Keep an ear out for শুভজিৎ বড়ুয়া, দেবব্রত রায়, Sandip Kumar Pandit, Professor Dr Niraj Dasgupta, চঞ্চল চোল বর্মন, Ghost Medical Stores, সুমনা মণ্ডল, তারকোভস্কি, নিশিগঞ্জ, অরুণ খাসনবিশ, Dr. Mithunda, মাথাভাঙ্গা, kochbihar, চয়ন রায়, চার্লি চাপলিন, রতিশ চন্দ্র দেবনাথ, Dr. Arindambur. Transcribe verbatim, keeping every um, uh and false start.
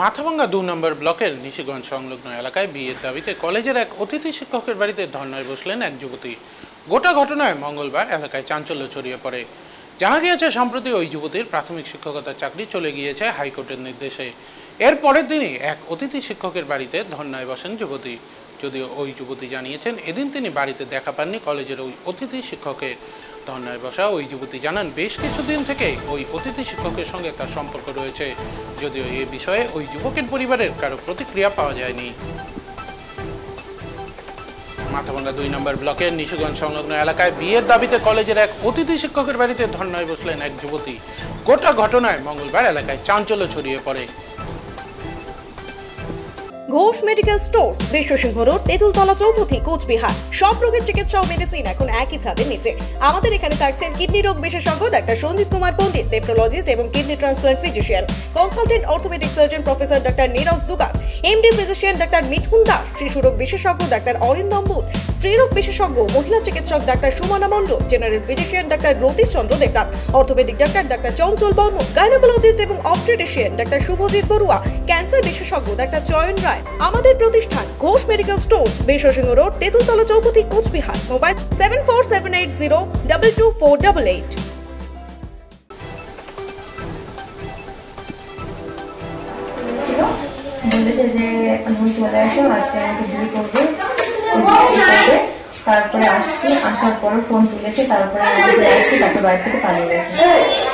মাথাভাঙ্গা দুই নম্বর ব্লকের নিশিগঞ্জ সংলগ্ন এলাকায় বিয়ের দাবিতে কলেজের এক অতিথি শিক্ষকের বাড়িতে ধর্নায় বসলেন এক যুবতী। গোটা ঘটনায় মঙ্গলবার এলাকায় চাঞ্চল্য ছড়িয়ে পড়ে। জানা গিয়েছে, সম্প্রতি ওই যুবতীর প্রাথমিক শিক্ষকতার চাকরি চলে গিয়েছে হাইকোর্টের নির্দেশে। এর পরের দিনই এক অতিথি শিক্ষকের বাড়িতে ধর্নায় বসেন যুবতী। যদিও ওই যুবতী জানিয়েছেন, এদিন তিনি বাড়িতে দেখা পাননি কলেজের ওই অতিথি শিক্ষকের। ধর্নায় বসা ওই যুবতী জানান, বেশ কিছুদিন থেকে ওই অতিথি শিক্ষকের সঙ্গে তার সম্পর্ক রয়েছে। যদিও এ বিষয়ে ওই যুবকের পরিবারের কারো প্রতিক্রিয়া পাওয়া যায়নি। মাথাভাঙ্গা দুই নম্বর ব্লকের নিশিগঞ্জ সংলগ্ন এলাকায় বিয়ের দাবিতে কলেজের এক অতিথি শিক্ষকের বাড়িতে ধর্নায় বসলেন এক যুবতী। গোটা ঘটনায় মঙ্গলবার এলাকায় চাঞ্চল্য ছড়িয়ে পড়ে। Ghost Medical Stores, Vishwashingh Road, Teetultala Chowpathy, Kochbihar. Shop roger chikitsa o medicine ekhon eki chader niche. Amader ekhane thakchen kidney rog bisheshajjo Dr. Sandip Kumar Pandit, nephrologist ebong kidney transplant physician, consultant orthopedic surgeon Professor Dr Niraj Dasgupta, MD physician Dr. Mithunda, shishu rog bisheshajjo Dr. Arindambur, স্ত্রী রোগ বিশেষজ্ঞ মহিলা চিকিৎসক doctor সুমনা মণ্ডল, general physician doctor রতিশ চন্দ্র দেবনাথ, orthopaedic doctor doctor চঞ্চল চোল বর্মন, gynaecologist এবং obstetrician doctor শুভজিৎ বড়ুয়া, cancer বিশেষজ্ঞ doctor চয়ন রায়। আমাদের প্রতিষ্ঠান Ghosh medical store, Baishsingha road, Tentultala চৌপতি, Coochbehar. Mobile seven four seven eight zero double two four double eight. তারপরে আসছি, আসার পর ফোন তুলেছে, তারপরে বাড়ি থেকে পালিয়ে গেছে।